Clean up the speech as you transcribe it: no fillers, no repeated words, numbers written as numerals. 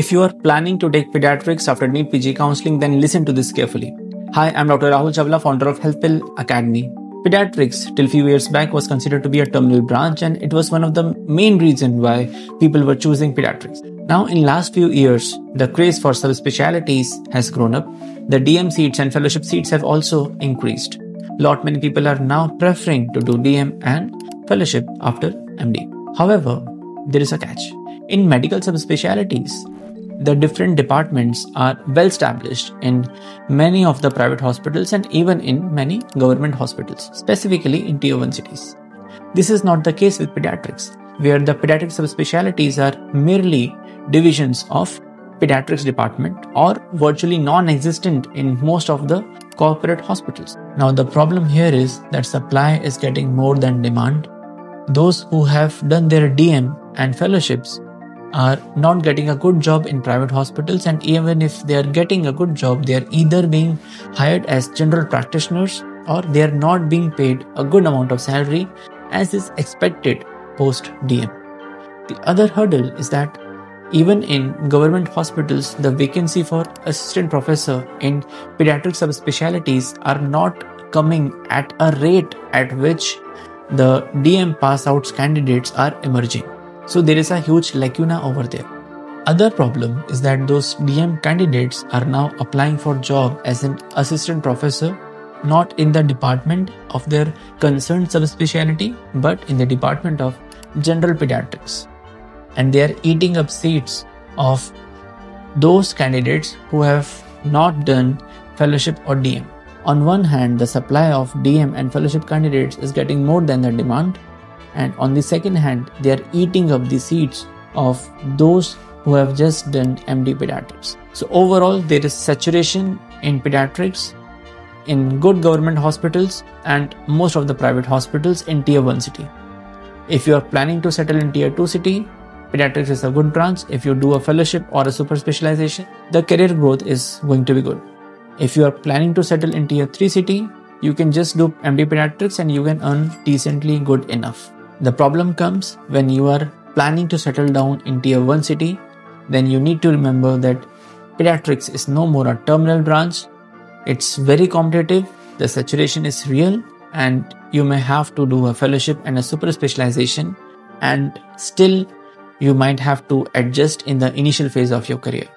If you are planning to take pediatrics after NEET PG counseling, then listen to this carefully. Hi, I'm Dr. Rahul Chawla, founder of HealthPil Academy. Pediatrics, till few years back, was considered to be a terminal branch, and it was one of the main reasons why people were choosing pediatrics. Now, in last few years, the craze for subspecialties has grown up. The DM seats and fellowship seats have also increased. Many people are now preferring to do DM and fellowship after MD. However, there is a catch. In medical subspecialties, the different departments are well established in many of the private hospitals and even in many government hospitals, specifically in tier 1 cities. This is not the case with pediatrics, where the pediatric subspecialties are merely divisions of pediatrics department or virtually non-existent in most of the corporate hospitals. Now, the problem here is that supply is getting more than demand. Those who have done their DM and fellowships are not getting a good job in private hospitals, and even if they are getting a good job, they are either being hired as general practitioners or they are not being paid a good amount of salary as is expected post-DM. The other hurdle is that even in government hospitals, the vacancy for assistant professor in pediatric subspecialties are not coming at a rate at which the DM pass-out candidates are emerging. So there is a huge lacuna over there. Other problem is that those DM candidates are now applying for job as an assistant professor, not in the department of their concerned subspecialty, but in the department of general pediatrics. And they are eating up seats of those candidates who have not done fellowship or DM. On one hand, the supply of DM and fellowship candidates is getting more than the demand, and on the second hand, they are eating up the seats of those who have just done MD pediatrics. So overall, there is saturation in pediatrics in good government hospitals and most of the private hospitals in tier 1 city. If you are planning to settle in tier 2 city, pediatrics is a good branch. If you do a fellowship or a super specialization, the career growth is going to be good. If you are planning to settle in tier 3 city, you can just do MD pediatrics and you can earn decently good enough. The problem comes when you are planning to settle down in tier 1 city, then you need to remember that pediatrics is no more a terminal branch. It's very competitive, the saturation is real, and you may have to do a fellowship and a super specialization, and still you might have to adjust in the initial phase of your career.